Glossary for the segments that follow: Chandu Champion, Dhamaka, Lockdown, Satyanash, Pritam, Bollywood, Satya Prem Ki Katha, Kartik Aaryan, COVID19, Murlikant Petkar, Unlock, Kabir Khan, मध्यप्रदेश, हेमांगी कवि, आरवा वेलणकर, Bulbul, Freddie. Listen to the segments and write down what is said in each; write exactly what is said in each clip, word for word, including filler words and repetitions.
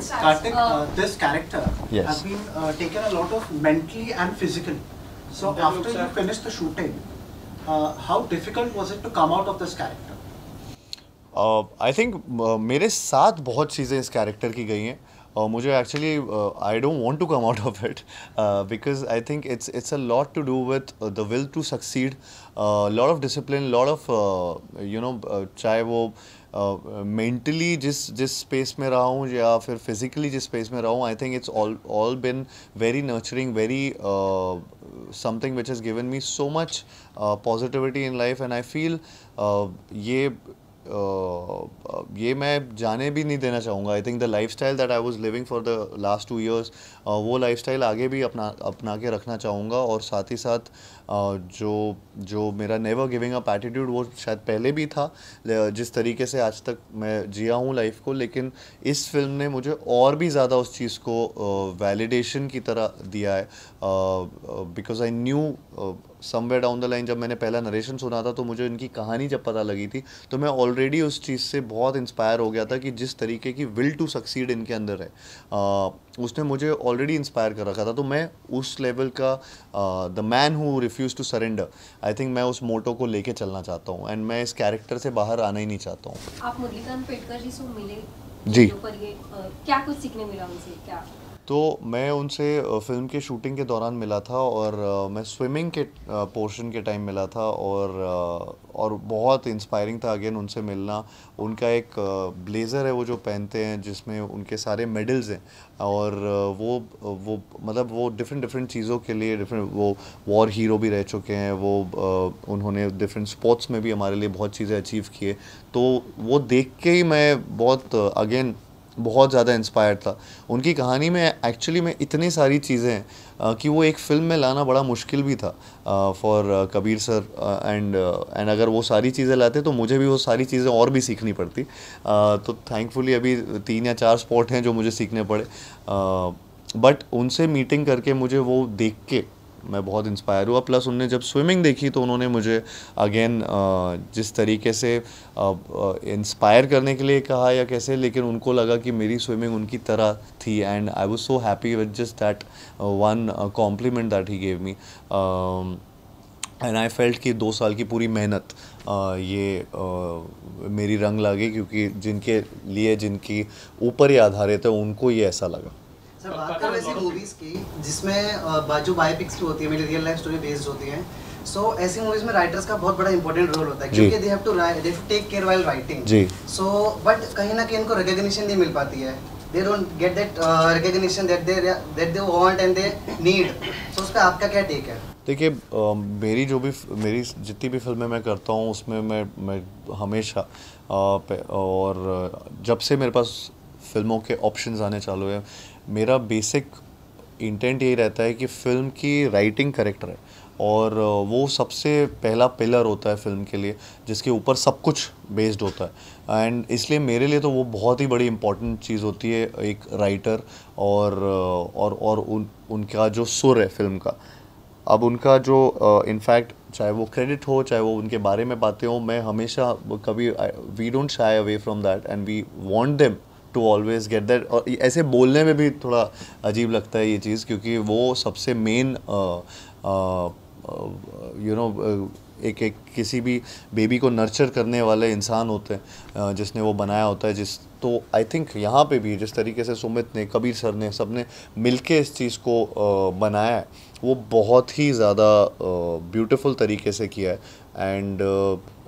Kartik, uh, this character yes. has been uh, taken a lot of mentally and physically. So that after you finished the shooting, uh, how difficult was it to come out of this character? I think मेरे साथ बहुत चीज़ें इस character की गई हैं और मुझे actually I don't want to come out of it because I think it's it's a lot to do with the will to succeed, lot of discipline, lot of you know चाहे वो mentally uh, जिस जिस space में रहा हूँ या फिर physically जिस स्पेस में रहा हूँ. I think it's all all been very nurturing, very something which has given me so much positivity in life and I feel ये Uh, ये मैं जाने भी नहीं देना चाहूँगा. I think the life style that I was living for the last two years वो life style आगे भी अपना अपना के रखना चाहूँगा और साथ ही साथ uh, जो जो मेरा नेवर गिविंग अप एटीट्यूड वो शायद पहले भी था जिस तरीके से आज तक मैं जिया हूँ लाइफ को, लेकिन इस फिल्म ने मुझे और भी ज़्यादा उस चीज़ को वैलिडेशन uh, की तरह दिया है because I knew somewhere down the line जब मैंने पहला नरेशन सुना था तो मुझे इनकी कहानी जब पता लगी थी तो मैं ऑलरेडी उस चीज़ से बहुत इंस्पायर हो गया था कि जिस तरीके की विल टू सक्सीड इनके अंदर है आ, उसने मुझे ऑलरेडी इंस्पायर कर रखा था. तो मैं उस लेवल का the man who refuse to surrender, I think मैं उस मोटो को लेके चलना चाहता हूँ एंड मैं इस कैरेक्टर से बाहर आना ही नहीं चाहता हूँ. आप मुरलीकांत पेटकर जी से मिले जी, तो ये, आ, क्या कुछ सीखने मिला उनसे? क्या तो मैं उनसे फ़िल्म के शूटिंग के दौरान मिला था और मैं स्विमिंग के पोर्शन के टाइम मिला था और और बहुत इंस्पायरिंग था अगेन उनसे मिलना. उनका एक ब्लेज़र है वो जो पहनते हैं जिसमें उनके सारे मेडल्स हैं और वो वो मतलब वो डिफरेंट डिफरेंट चीज़ों के लिए डिफरेंट, वो वॉर हीरो भी रह चुके हैं, वो उन्होंने डिफरेंट स्पोर्ट्स में भी हमारे लिए बहुत चीज़ें अचीव किए. तो वो देख के ही मैं बहुत अगेन बहुत ज़्यादा इंस्पायर्ड था. उनकी कहानी में एक्चुअली में इतनी सारी चीज़ें हैं कि वो एक फ़िल्म में लाना बड़ा मुश्किल भी था for Kabir sir and and अगर वो सारी चीज़ें लाते तो मुझे भी वो सारी चीज़ें और भी सीखनी पड़ती. uh, तो थैंकफुली अभी तीन या चार स्पॉट हैं जो मुझे सीखने पड़े, बट uh, उनसे मीटिंग करके मुझे वो देख के मैं बहुत इंस्पायर हुआ. प्लस उनने जब स्विमिंग देखी तो उन्होंने मुझे अगेन जिस तरीके से इंस्पायर करने के लिए कहा या कैसे, लेकिन उनको लगा कि मेरी स्विमिंग उनकी तरह थी and I was so happy with just that one compliment that he gave me and I felt कि दो साल की पूरी मेहनत Uh, ये uh, मेरी रंग लागे क्योंकि जिनके लिए जिनकी ऊपर ही आधारित है उनको ये ऐसा लगा. बात कर ऐसी मूवीज़ की जिसमें जो बायोपिक्स होती है मेरी रियल लाइफ स्टोरी बेस्ड होती है, सो so, ऐसी मूवीज़ में राइटर्स का बहुत बड़ा इंपॉर्टेंट रोल होता है क्योंकि they have to they take care while writing. So but कहीं ना कहीं इनको रिकॉग्निशन नहीं मिल पाती है, they don't get that recognition that they that they want and they need. So उस पर आपका क्या टेक है? देखिए uh, मेरी जो भी मेरी जितनी भी फिल्में मैं करता हूँ उसमें मैं मैं हमेशा uh, और जब से मेरे पास फिल्मों के ऑप्शंस आने चालू हैं मेरा बेसिक इंटेंट यही रहता है कि फ़िल्म की राइटिंग करेक्ट रहे और वो सबसे पहला पिलर होता है फ़िल्म के लिए जिसके ऊपर सब कुछ बेस्ड होता है एंड इसलिए मेरे लिए तो वो बहुत ही बड़ी इम्पॉर्टेंट चीज़ होती है एक राइटर और और और उन उनका जो सुर है फ़िल्म का. अब उनका जो इनफैक्ट चाहे वो क्रेडिट हो चाहे वो उनके बारे में बातें हों, मैं हमेशा कभी we don't shy away from that and we want them to always get that. और ऐसे बोलने में भी थोड़ा अजीब लगता है ये चीज़ क्योंकि वो सबसे मेन यू नो एक एक किसी भी बेबी को नर्चर करने वाले इंसान होते हैं जिसने वो बनाया होता है जिस. तो आई थिंक यहाँ पे भी जिस तरीके से सुमित ने कबीर सर ने सब ने मिल के इस चीज़ को बनाया है वो बहुत ही ज़्यादा ब्यूटिफुल तरीके से किया है and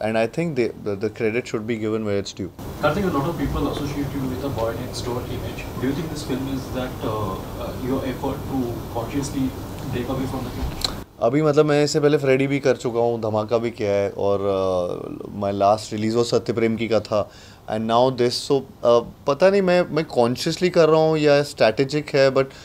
And I think the, the the credit should be given where it's due. Kartik, a lot of people associate you with a boy next door image. Do you think this film is that uh, uh, your effort to consciously break away from the film? अभी मतलब मैं इससे पहले Freddy भी कर चुका हूँ, धमाका भी किया है और माय लास्ट रिलीज़ वो सत्य प्रेम की कथा एंड नाउ दिस. सो पता नहीं मैं मैं कॉन्शियसली कर रहा हूँ या स्ट्रैटेजिक है, but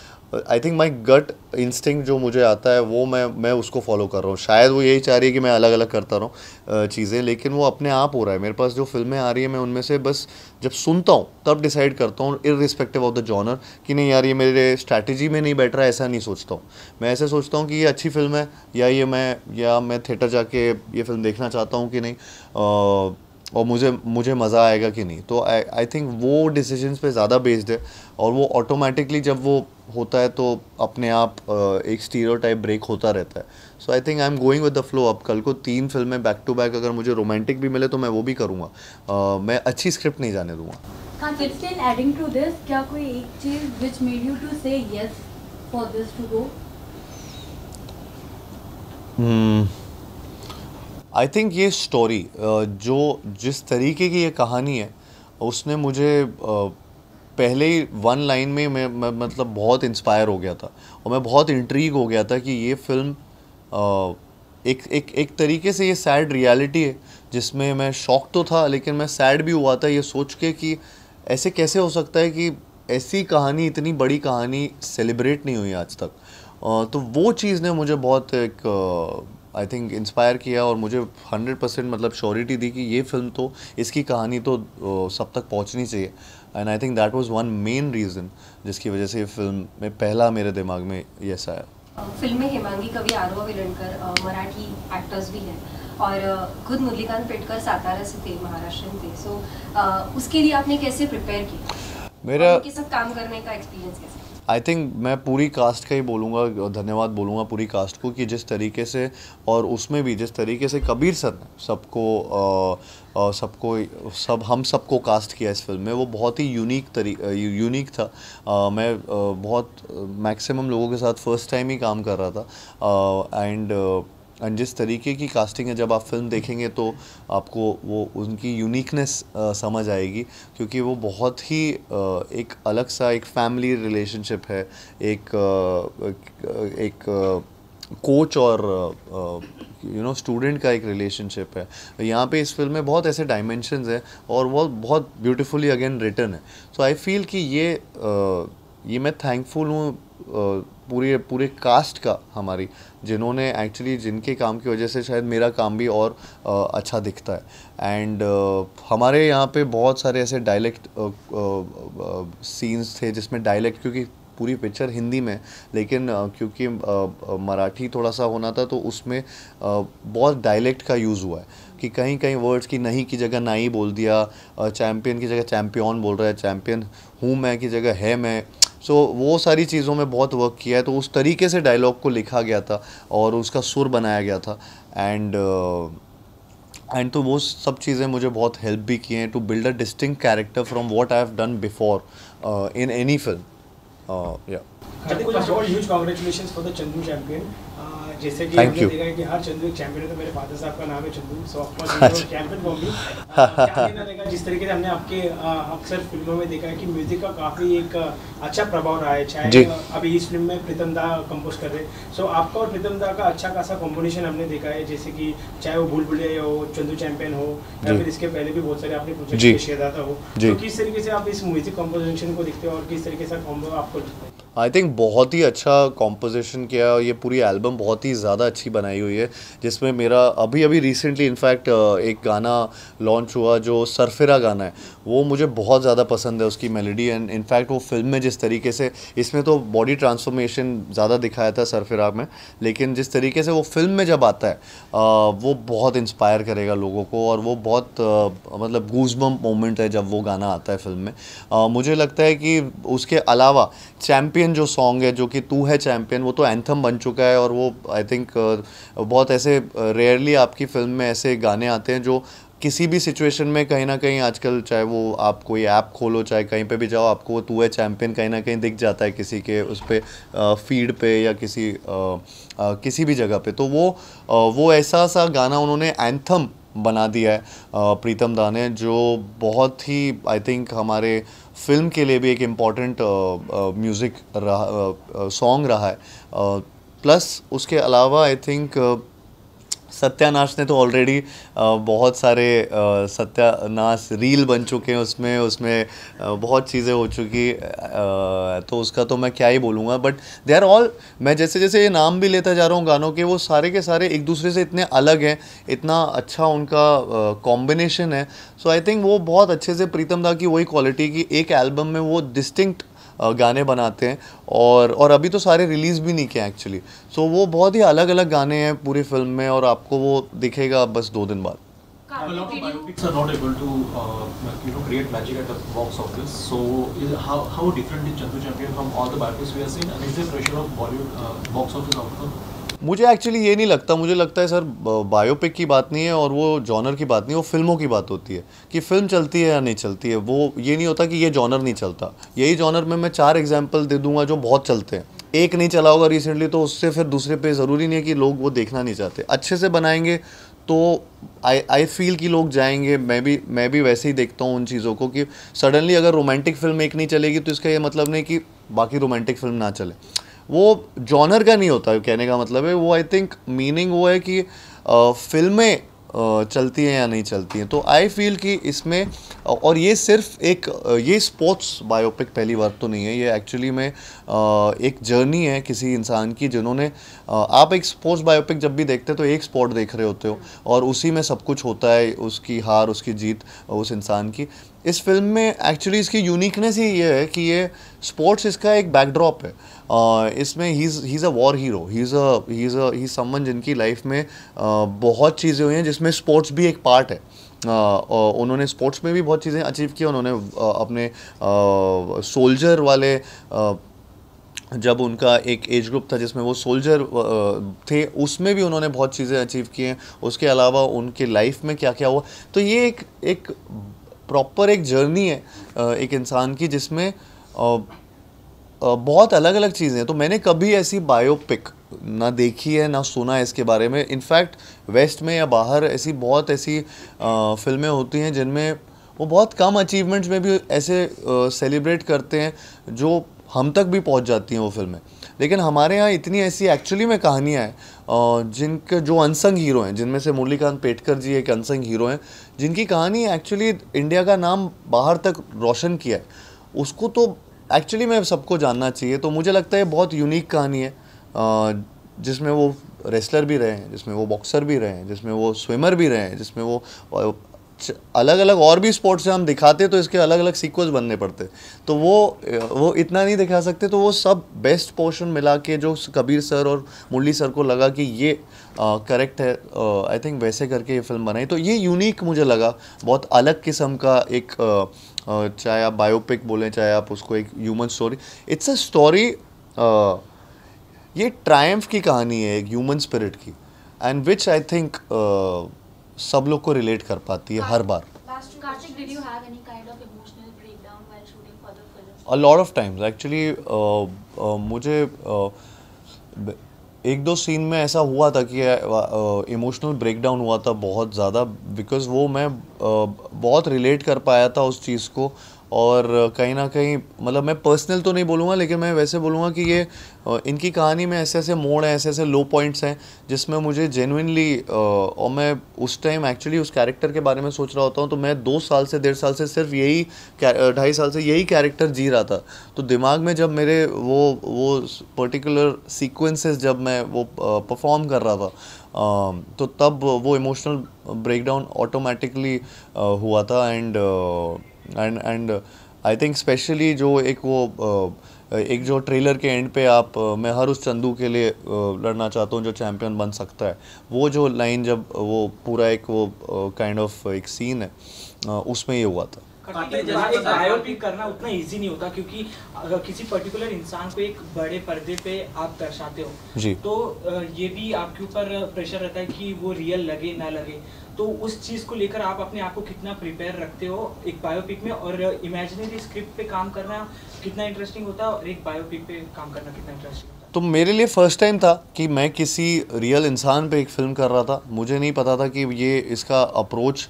I think my gut instinct जो मुझे आता है वो मैं मैं उसको फॉलो कर रहा हूँ. शायद वो यही चाह रही है कि मैं अलग अलग करता रहूँ चीज़ें, लेकिन वो अपने आप हो रहा है. मेरे पास जो फिल्में आ रही है मैं उनमें से बस जब सुनता हूँ तब डिसाइड करता हूँ इररिस्पेक्टिव ऑफ द जॉनर कि नहीं यार ये मेरे स्ट्रैटेजी में नहीं बैठ रहा है, ऐसा नहीं सोचता हूँ. मैं ऐसे सोचता हूँ कि ये अच्छी फिल्म है या ये मैं या मैं थिएटर जाके ये फिल्म देखना चाहता हूँ कि नहीं. और मुझे मुझे मज़ा आएगा कि नहीं। तो आई आई थिंक वो डिसीजंस पे ज़्यादा बेस्ड है और वो ऑटोमेटिकली जब वो होता है तो अपने आप एक स्टीरियोटाइप ब्रेक होता रहता है। So I think I am going with the flow. अब कल को तीन फिल्में बैक टू बैक, अगर मुझे रोमांटिक भी मिले तो मैं वो भी करूँगा, uh, मैं अच्छी स्क्रिप्ट नहीं जाने दूँगा। हाँ, किड्स एडिंग टू दिस, क्या कोई एक चीज़ which made you to say yes for this to go? I think ये स्टोरी, जो जिस तरीके की ये कहानी है, उसने मुझे पहले ही वन लाइन में मैं, मैं मतलब बहुत इंस्पायर हो गया था और मैं बहुत इंट्रीग हो गया था कि ये फिल्म एक एक एक तरीके से ये सैड रियलिटी है जिसमें मैं शॉक तो था लेकिन मैं सैड भी हुआ था ये सोच के कि ऐसे कैसे हो सकता है कि ऐसी कहानी, इतनी बड़ी कहानी सेलिब्रेट नहीं हुई आज तक। तो वो चीज़ ने मुझे बहुत एक आई थिंक इंस्पायर किया और मुझे हंड्रेड परसेंट मतलब श्योरिटी दी कि ये फ़िल्म तो, इसकी कहानी तो सब तक पहुंचनी चाहिए। And I think that was one main reason जिसकी वजह से ये फिल्म में पहला मेरे दिमाग में यस आया। फिल्म में हेमांगी कवि, आरवा वेलणकर मराठी एक्टर्स भी हैं और खुद मुरलीकांत पेटकर सातारा से थे, महाराष्ट्र से, सो उसके लिए आपने कैसे प्रिपेयर किया? मेरा उनके साथ काम करने का एक्सपीरियंस कैसा? आई थिंक मैं पूरी कास्ट का ही बोलूँगा, धन्यवाद बोलूँगा पूरी कास्ट को कि जिस तरीके से, और उसमें भी जिस तरीके से कबीर सर ने सबको सबको सब हम सबको कास्ट किया इस फिल्म में, वो बहुत ही यूनिक तरी यूनिक था। आ, मैं बहुत मैक्सिमम लोगों के साथ फर्स्ट टाइम ही काम कर रहा था एंड एंड जिस तरीके की कास्टिंग है, जब आप फिल्म देखेंगे तो आपको वो उनकी यूनिकनेस समझ आएगी क्योंकि वो बहुत ही एक अलग सा एक फैमिली रिलेशनशिप है, एक एक कोच और यू नो स्टूडेंट का एक रिलेशनशिप है। यहाँ पे इस फिल्म में बहुत ऐसे डायमेंशंस हैं और वो बहुत ब्यूटीफुली अगेन रिटन है। सो आई फील कि ये ये मैं थैंकफुल हूँ पूरे पूरे कास्ट का हमारी, जिन्होंने एक्चुअली जिनके काम की वजह से शायद मेरा काम भी और आ, अच्छा दिखता है। एंड हमारे यहाँ पे बहुत सारे ऐसे डायलेक्ट सीन्स थे जिसमें डायलेक्ट, क्योंकि पूरी पिक्चर हिंदी में, लेकिन क्योंकि मराठी थोड़ा सा होना था तो उसमें आ, बहुत डायलेक्ट का यूज़ हुआ है कि कहीं कहीं वर्ड्स की नहीं की जगह ना ही बोल दिया, चैम्पियन की जगह चैम्पियन बोल रहा है, चैम्पियन हूँ मैं की जगह है मैं। सो so, वो सारी चीज़ों में बहुत वर्क किया है। तो उस तरीके से डायलॉग को लिखा गया था और उसका सुर बनाया गया था एंड एंड तो वो सब चीज़ें मुझे बहुत हेल्प भी किए हैं to build a distinct character from what I have done before in any film. Congratulations for the Chandu champion. जैसे कि हमने देखा है कि हर चंदू एक चैंपियन है, तो मेरे फादर साहब का नाम है चंदू, सो चैंपियन बॉम्बे। देखा जिस तरीके से हमने आपके अक्सर फिल्मों में देखा है कि म्यूजिक का काफ़ी एक अच्छा प्रभाव रहा है, चाहे अभी इस फिल्म में प्रीतम दा कंपोज कर रहे हैं, सो आपका और प्रीतम दा का अच्छा खासा कॉम्बिनेशन हमने देखा है, जैसे कि चाहे वो बुलबुल हो, चंदू चैंपियन हो, या फिर इसके पहले भी बहुत सारे आपने पूछे शेदाता हो, तो किस तरीके से आप इस म्यूजिक कॉम्पोजिशन को देखते हो और किस तरीके से कॉम्बो आपको? आई थिंक बहुत ही अच्छा कॉम्पोजिशन किया और ये पूरी एल्बम बहुत ही ज़्यादा अच्छी बनाई हुई है, जिसमें मेरा अभी अभी रिसेंटली इनफैक्ट एक गाना लॉन्च हुआ जो सरफिरा गाना है, वो मुझे बहुत ज़्यादा पसंद है उसकी मेलोडी एंड इनफैक्ट वो फिल्म में जिस तरीके से, इसमें तो बॉडी ट्रांसफॉर्मेशन ज़्यादा दिखाया था सरफिरा में, लेकिन जिस तरीके से वो फिल्म में जब आता है वो बहुत इंस्पायर करेगा लोगों को और वो बहुत मतलब गूजबम्प मोमेंट है जब वो गाना आता है फिल्म में। मुझे लगता है कि उसके अलावा चैम्पियन जो सॉन्ग है, जो कि तू है चैंपियन, वो तो एंथम बन चुका है और वो आई थिंक बहुत ऐसे रेयरली आपकी फिल्म में ऐसे गाने आते हैं जो किसी भी सिचुएशन में कहीं ना कहीं आजकल, चाहे वो आप कोई ऐप खोलो, चाहे कहीं पे भी जाओ, आपको तू है चैंपियन कहीं ना कहीं दिख जाता है किसी के उस पर फीड पे या किसी आ, आ, किसी भी जगह पे। तो वो आ, वो ऐसा सा गाना उन्होंने एंथम बना दिया है प्रीतम दा ने, जो बहुत ही आई थिंक हमारे फिल्म के लिए भी एक इम्पॉर्टेंट म्यूज़िक रहा, सॉन्ग रहा है। प्लस उसके अलावा आई थिंक सत्यानाश ने तो ऑलरेडी बहुत सारे सत्यानाश रील बन चुके हैं, उसमें उसमें बहुत चीज़ें हो चुकी, तो उसका तो मैं क्या ही बोलूँगा। बट दे आर ऑल, मैं जैसे जैसे ये नाम भी लेता जा रहा हूँ गानों के, वो सारे के सारे एक दूसरे से इतने अलग हैं, इतना अच्छा उनका कॉम्बिनेशन है। सो आई थिंक वो बहुत अच्छे से, प्रीतम दा की वही क्वालिटी कि एक एल्बम में वो डिस्टिंक्ट गाने बनाते हैं और और अभी तो सारे रिलीज़ भी नहीं किए एक्चुअली। सो so, वो बहुत ही अलग अलग गाने हैं पूरी फिल्म में और आपको वो दिखेगा बस दो दिन बाद। A lot of biopics are not able to uh, you know, create magic at the box office. So is, how, how different is Chandu Champion from all the biopics we have seen, and is there pressure of Bollywood uh, box office outcome? मुझे actually ये नहीं लगता, मुझे लगता है sir biopic की बात नहीं है और वो जॉनर की बात नहीं है, वो फिल्मों की बात होती है कि फिल्म चलती है या नहीं चलती है। वो ये नहीं होता कि ये जॉनर नहीं चलता। यही जॉनर में मैं चार एग्जाम्पल दे दूंगा जो बहुत चलते हैं। एक नहीं चला होगा रिसेंटली तो उससे फिर दूसरे पे ज़रूरी नहीं है कि लोग वो देखना नहीं चाहते। अच्छे से बनाएंगे तो आई आई फील कि लोग जाएंगे। मैं भी मैं भी वैसे ही देखता हूँ उन चीज़ों को कि सडनली अगर रोमांटिक फिल्म एक नहीं चलेगी तो इसका ये मतलब नहीं कि बाकी रोमांटिक फिल्म ना चले। वो जॉनर का नहीं होता, कहने का मतलब है वो। आई थिंक मीनिंग वो है कि फिल्में चलती हैं या नहीं चलती हैं। तो आई फील कि इसमें, और ये सिर्फ एक ये स्पोर्ट्स बायोपिक पहली बार तो नहीं है, ये एक्चुअली में एक जर्नी है किसी इंसान की, जिन्होंने आप एक स्पोर्ट्स बायोपिक जब भी देखते हो तो एक स्पोर्ट देख रहे होते हो और उसी में सब कुछ होता है, उसकी हार उसकी जीत उस इंसान की। इस फिल्म में एक्चुअली इसकी यूनिकनेस ही ये है कि ये स्पोर्ट्स इसका एक बैकड्रॉप है। इसमें he is he is a war hero, he is a he is a he someone जिनकी लाइफ में बहुत चीज़ें हुई हैं जिसमें स्पोर्ट्स भी एक पार्ट है। उन्होंने स्पोर्ट्स में भी बहुत चीज़ें अचीव की। उन्होंने अपने सोल्जर वाले, जब उनका एक एज ग्रुप था जिसमें वो सोल्जर थे, उसमें भी उन्होंने बहुत चीज़ें अचीव की हैं। उसके अलावा उनके लाइफ में क्या क्या हुआ, तो ये एक एक प्रॉपर एक जर्नी है एक इंसान की जिसमें बहुत अलग अलग चीज़ें हैं। तो मैंने कभी ऐसी बायोपिक ना देखी है ना सुना है इसके बारे में। इनफैक्ट वेस्ट में या बाहर ऐसी बहुत ऐसी फिल्में होती हैं जिनमें वो बहुत कम अचीवमेंट्स में भी ऐसे सेलिब्रेट करते हैं जो हम तक भी पहुंच जाती हैं वो फिल्में। लेकिन हमारे यहाँ इतनी ऐसी एक्चुअली में कहानियाँ हैं जिनके जो अनसंग हीरो हैं, जिनमें से मुरलीकांत पेटकर जी एक अनसंग हीरो हैं जिनकी कहानी एक्चुअली इंडिया का नाम बाहर तक रोशन किया है। उसको तो एक्चुअली में सबको जानना चाहिए। तो मुझे लगता है बहुत यूनिक कहानी है जिसमें वो रेसलर भी रहे हैं, जिसमें वो बॉक्सर भी रहे हैं, जिसमें वो स्विमर भी रहे हैं, जिसमें वो अलग अलग और भी स्पोर्ट्स हम दिखाते तो इसके अलग अलग सीक्वेंस बनने पड़ते, तो वो वो इतना नहीं दिखा सकते। तो वो सब बेस्ट पोर्शन मिला के जो कबीर सर और मुरली सर को लगा कि ये करेक्ट है, आई थिंक वैसे करके ये फिल्म बनाई। तो ये यूनिक मुझे लगा, बहुत अलग किस्म का एक आ, आ, चाहे आप बायोपिक बोलें चाहे आप उसको एक human story, it's a story. ये ट्रायम्फ की कहानी है एक ह्यूमन स्पिरिट की, एंड विच आई थिंक सब लोग को रिलेट कर पाती है हर बार। Kartik, did you have any kind of emotional breakdown while shooting for the film? A lot of times, actually, uh, uh, मुझे uh, एक दो सीन में ऐसा हुआ था कि इमोशनल ब्रेकडाउन हुआ था बहुत ज़्यादा, बिकॉज वो मैं uh, बहुत रिलेट कर पाया था उस चीज़ को। और कहीं ना कहीं, मतलब मैं पर्सनल तो नहीं बोलूँगा लेकिन मैं वैसे बोलूँगा कि ये इनकी कहानी में ऐसे ऐसे मोड़ हैं, ऐसे ऐसे लो पॉइंट्स हैं जिसमें मुझे जेन्युइनली, और मैं उस टाइम एक्चुअली उस कैरेक्टर के बारे में सोच रहा होता हूँ। तो मैं दो साल से डेढ़ साल से सिर्फ यही, ढाई साल से यही कैरेक्टर जी रहा था। तो दिमाग में जब मेरे वो वो पर्टिकुलर सीक्वेंसेस जब मैं वो परफॉर्म कर रहा था तो तब वो इमोशनल ब्रेकडाउन ऑटोमेटिकली हुआ था। And and and I think specially जो एक वो एक जो ट्रेलर के एंड पे आप, मैं हर उस चंदू के लिए लड़ना चाहता हूँ जो चैम्पियन बन सकता है, वो जो लाइन, जब वो पूरा एक वो काइंड ऑफ एक सीन है उसमें ये हुआ था। बायोपिक करना उतना इजी नहीं होता क्योंकि अगर किसी पर्टिकुलर इंसान को एक बड़े पर्दे पे आप दर्शाते हो जी, तो ये भी आपके ऊपर प्रेशर रहता है कि वो रियल लगे ना लगे। तो उस चीज़ को लेकर आप अपने आप को कितना प्रिपेयर रखते हो एक बायोपिक में, और इमेजिनरी स्क्रिप्ट पे काम करना कितना इंटरेस्टिंग होता है और एक बायोपिक पे काम करना कितना इंटरेस्टिंग होता है? तो मेरे लिए फ़र्स्ट टाइम था कि मैं किसी रियल इंसान पे एक फ़िल्म कर रहा था। मुझे नहीं पता था कि ये इसका अप्रोच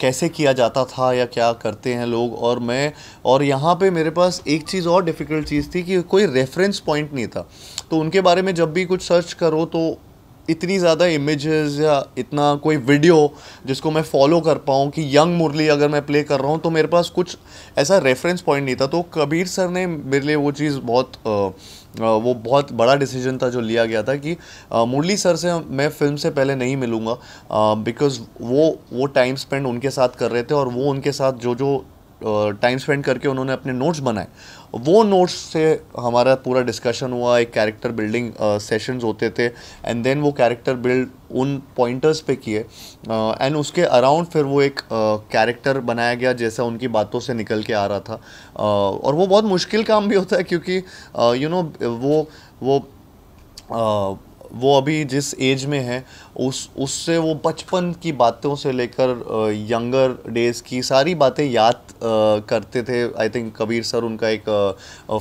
कैसे किया जाता था या क्या करते हैं लोग। और मैं और यहाँ पे मेरे पास एक चीज़ और डिफ़िकल्ट चीज़ थी कि कोई रेफरेंस पॉइंट नहीं था। तो उनके बारे में जब भी कुछ सर्च करो तो इतनी ज़्यादा इमेजेस या इतना कोई वीडियो जिसको मैं फॉलो कर पाऊँ कि यंग मुरली अगर मैं प्ले कर रहा हूँ, तो मेरे पास कुछ ऐसा रेफरेंस पॉइंट नहीं था। तो कबीर सर ने मेरे लिए वो चीज़ बहुत आ, वो बहुत बड़ा डिसीजन था जो लिया गया था कि मुरली सर से मैं फ़िल्म से पहले नहीं मिलूँगा, बिकॉज़ वो वो टाइम स्पेंड उनके साथ कर रहे थे और वो उनके साथ जो जो टाइम स्पेंड करके उन्होंने अपने नोट्स बनाए, वो नोट्स से हमारा पूरा डिस्कशन हुआ, एक कैरेक्टर बिल्डिंग सेशंस होते थे एंड देन वो कैरेक्टर बिल्ड उन पॉइंटर्स पे किए एंड uh, उसके अराउंड फिर वो एक कैरेक्टर uh, बनाया गया जैसा उनकी बातों से निकल के आ रहा था। uh, और वो बहुत मुश्किल काम भी होता है क्योंकि you uh, know you know, वो वो uh, वो अभी जिस एज में है उस उससे वो बचपन की बातों से लेकर यंगर डेज़ की सारी बातें याद आ, करते थे। आई थिंक कबीर सर उनका एक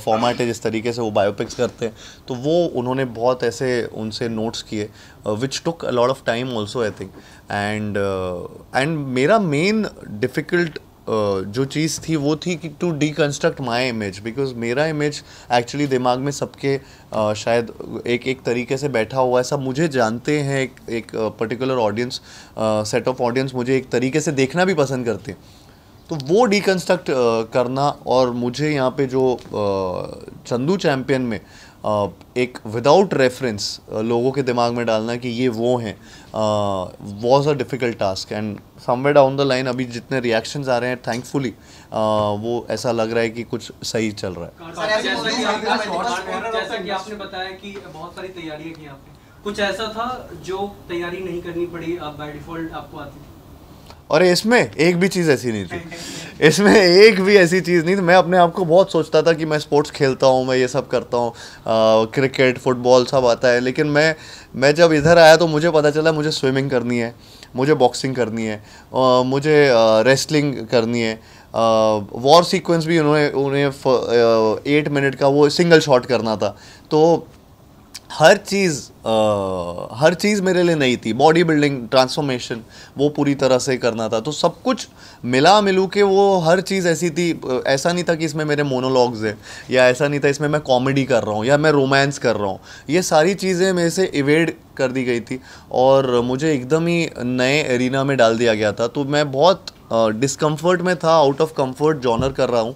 फॉर्मेट है जिस तरीके से वो बायोपिक्स करते हैं, तो वो उन्होंने बहुत ऐसे उनसे नोट्स किए which took a lot of time also I think. And and मेरा मेन डिफ़िकल्ट Uh, जो चीज़ थी वो थी कि to deconstruct my image, because मेरा इमेज एक्चुअली दिमाग में सबके uh, शायद एक एक तरीके से बैठा हुआ है, सब मुझे जानते हैं, एक एक particular audience set of audience मुझे एक तरीके से देखना भी पसंद करते हैं, तो वो डीकंस्ट्रक्ट uh, करना। और मुझे यहाँ पे जो uh, चंदू चैम्पियन में Uh, एक विदाउट रेफरेंस uh, लोगों के दिमाग में डालना कि ये वो हैं, was a difficult task and somewhere down the line अभी जितने रिएक्शंस आ रहे हैं थैंकफुली uh, वो ऐसा लग रहा है कि कुछ सही चल रहा है। जैसा कि आपने बताया कि बहुत सारी तैयारियां की आपने, कुछ ऐसा था जो तैयारी नहीं करनी पड़ी, आप बाय डिफ़ॉल्ट आपको आती थी? और इसमें एक भी चीज़ ऐसी नहीं थी, इसमें एक भी ऐसी चीज़ नहीं थी। मैं अपने आप को बहुत सोचता था कि मैं स्पोर्ट्स खेलता हूँ, मैं ये सब करता हूँ, क्रिकेट फुटबॉल सब आता है, लेकिन मैं मैं जब इधर आया तो मुझे पता चला मुझे स्विमिंग करनी है, मुझे बॉक्सिंग करनी है, आ, मुझे रेसलिंग करनी है, वॉर सीक्वेंस भी उन्होंने उन्हें एट मिनट का वो सिंगल शॉट करना था, तो हर चीज़ आ, हर चीज़ मेरे लिए नहीं थी। बॉडी बिल्डिंग ट्रांसफॉर्मेशन वो पूरी तरह से करना था, तो सब कुछ मिला मिलू के वो हर चीज़ ऐसी थी। ऐसा नहीं था कि इसमें मेरे मोनोलॉग्स हैं, या ऐसा नहीं था इसमें मैं कॉमेडी कर रहा हूँ या मैं रोमांस कर रहा हूँ, ये सारी चीज़ें मेरे से इवेड कर दी गई थी और मुझे एकदम ही नए एरिना में डाल दिया गया था, तो मैं बहुत डिस्कम्फर्ट uh, में था, आउट ऑफ कंफर्ट जॉनर कर रहा हूँ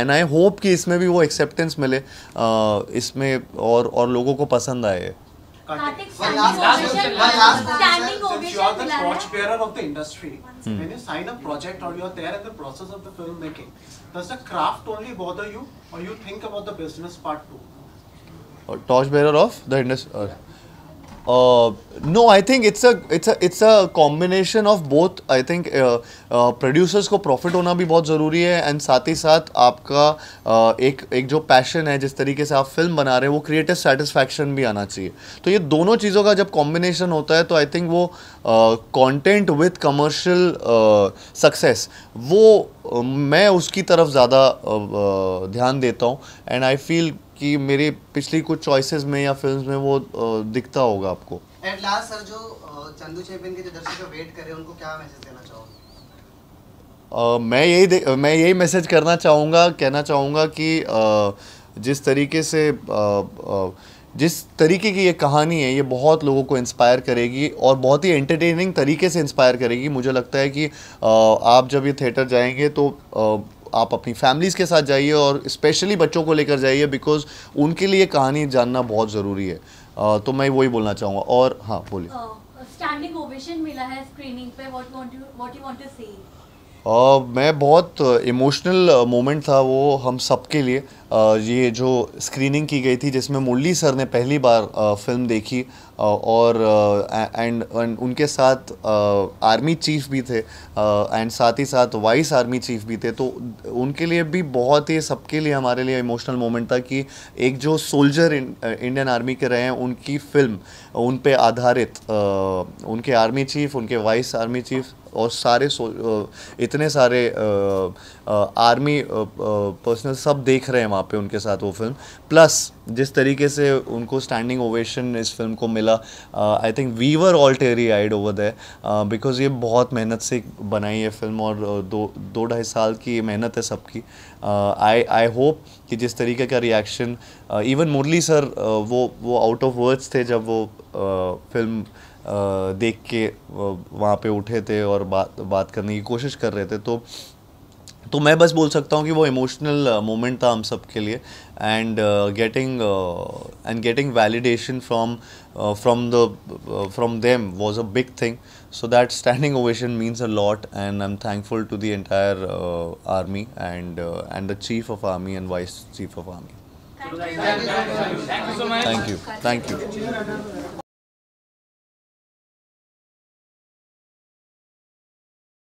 एंड आई होप कि इसमें भी वो एक्सेप्टेंस मिले uh, इसमें और और लोगों को पसंद आए। Torch bearer of the industry? Uh, no, I think it's a it's a it's a combination of both. I think uh, uh, producers को profit होना भी बहुत ज़रूरी है and साथ ही साथ आपका uh, एक एक जो passion है जिस तरीके से आप film बना रहे हैं वो creative satisfaction भी आना चाहिए, तो ये दोनों चीज़ों का जब combination होता है तो I think वो uh, content with commercial uh, success वो uh, मैं उसकी तरफ ज़्यादा uh, ध्यान देता हूँ and I feel कि मेरे पिछली कुछ चॉइसेस में या फिल्म्स में वो दिखता होगा आपको। एट लास्ट सर, जो चंदू चैंपियन के जो दर्शक वेट कर रहे हैं उनको क्या मैसेज देना चाहोगे? uh, मैं यही मैं यही मैसेज करना चाहूँगा कहना चाहूँगा कि uh, जिस तरीके से uh, uh, जिस तरीके की ये कहानी है ये बहुत लोगों को इंस्पायर करेगी और बहुत ही एंटरटेनिंग तरीके से इंस्पायर करेगी। मुझे लगता है कि uh, आप जब ये थिएटर जाएंगे तो uh, आप अपनी फैमिलीज़ के साथ जाइए और स्पेशली बच्चों को लेकर जाइए, बिकॉज उनके लिए कहानी जानना बहुत ज़रूरी है। आ, तो मैं वही बोलना चाहूँगा। और हाँ बोलिए। स्टैंडिंग ओवेशन मिला है स्क्रीनिंग पे, what want you what you want to say? Uh, मैं बहुत इमोशनल uh, मोमेंट uh, था वो हम सब के लिए। uh, ये जो स्क्रीनिंग की गई थी जिसमें मुरली सर ने पहली बार uh, फिल्म देखी uh, और एंड uh, उनके साथ uh, आर्मी चीफ भी थे एंड uh, साथ ही साथ वाइस आर्मी चीफ भी थे, तो उनके लिए भी बहुत ही सबके लिए हमारे लिए इमोशनल मोमेंट था कि एक जो सोल्जर इं, इंडियन आर्मी के रहे हैं उनकी फिल्म उन पे आधारित, uh, उनके आर्मी चीफ उनके वाइस आर्मी चीफ और सारे इतने सारे आर्मी पर्सनल सब देख रहे हैं वहाँ पे उनके साथ वो फिल्म, प्लस जिस तरीके से उनको स्टैंडिंग ओवेशन इस फिल्म को मिला, I think we were all teary eyed over there because ये बहुत मेहनत से बनाई है फिल्म और दो दो ढाई साल की मेहनत है सबकी। आई आई होप कि जिस तरीके का reaction even Murali sir uh, वो वो आउट ऑफ वर्ड्स थे जब वो uh, फिल्म Uh, देख के uh, वहाँ पे उठे थे और बात बात करने की कोशिश कर रहे थे, तो तो मैं बस बोल सकता हूँ कि वो इमोशनल मोमेंट था हम सब के लिए, and getting validation from them was a big thing. So that standing ovation means a lot, and I'm thankful to the entire army and the Chief of Army and Vice Chief of Army. Thank you so much. Thank you. Thank you.